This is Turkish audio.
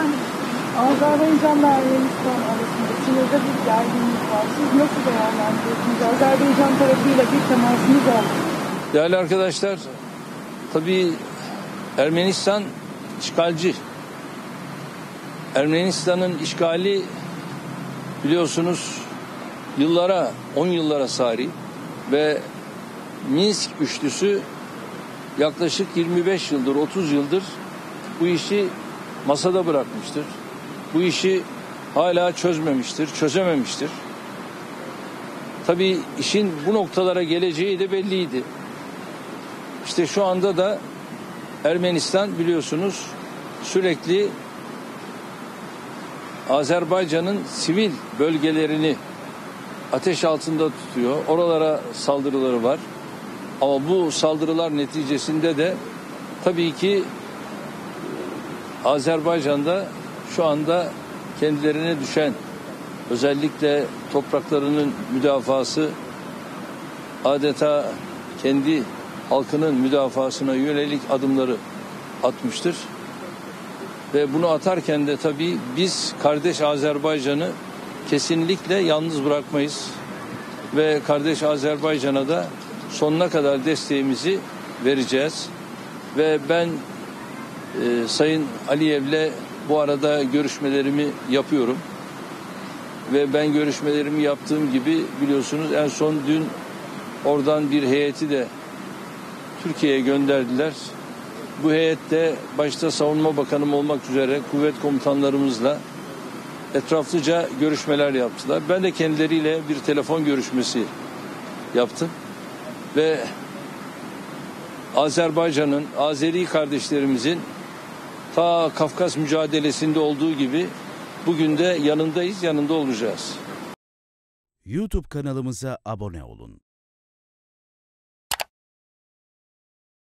Yani Azerbaycan'la Ermenistan arasında Çin'de bir gerginlik var. Siz nasıl değerlendiriyorsunuz? Azerbaycan tarafıyla bir temasınız oldu. Değerli arkadaşlar, tabii Ermenistan işgalci. Ermenistan'ın işgali biliyorsunuz yıllara, 10 yıllara sari ve Minsk üçlüsü yaklaşık 25 yıldır, 30 yıldır bu işi masada bırakmıştır. Bu işi hala çözmemiştir, çözememiştir. Tabii işin bu noktalara geleceği de belliydi. İşte şu anda da Ermenistan biliyorsunuz sürekli Azerbaycan'ın sivil bölgelerini ateş altında tutuyor. Oralara saldırıları var. Ama bu saldırılar neticesinde de tabii ki Azerbaycan'da şu anda kendilerine düşen özellikle topraklarının müdafası adeta kendi halkının müdafasına yönelik adımları atmıştır. Ve bunu atarken de tabii biz kardeş Azerbaycan'ı kesinlikle yalnız bırakmayız. Ve kardeş Azerbaycan'a da sonuna kadar desteğimizi vereceğiz. Ve ben Sayın Aliyev'le bu arada görüşmelerimi yapıyorum. Ve ben görüşmelerimi yaptığım gibi biliyorsunuz en son dün oradan bir heyeti de Türkiye'ye gönderdiler. Bu heyette başta Savunma Bakanım olmak üzere kuvvet komutanlarımızla etraflıca görüşmeler yaptılar. Ben de kendileriyle bir telefon görüşmesi yaptım. Ve Azerbaycan'ın, Azeri kardeşlerimizin ta Kafkas mücadelesinde olduğu gibi bugün de yanındayız, yanında olacağız. YouTube kanalımıza abone olun.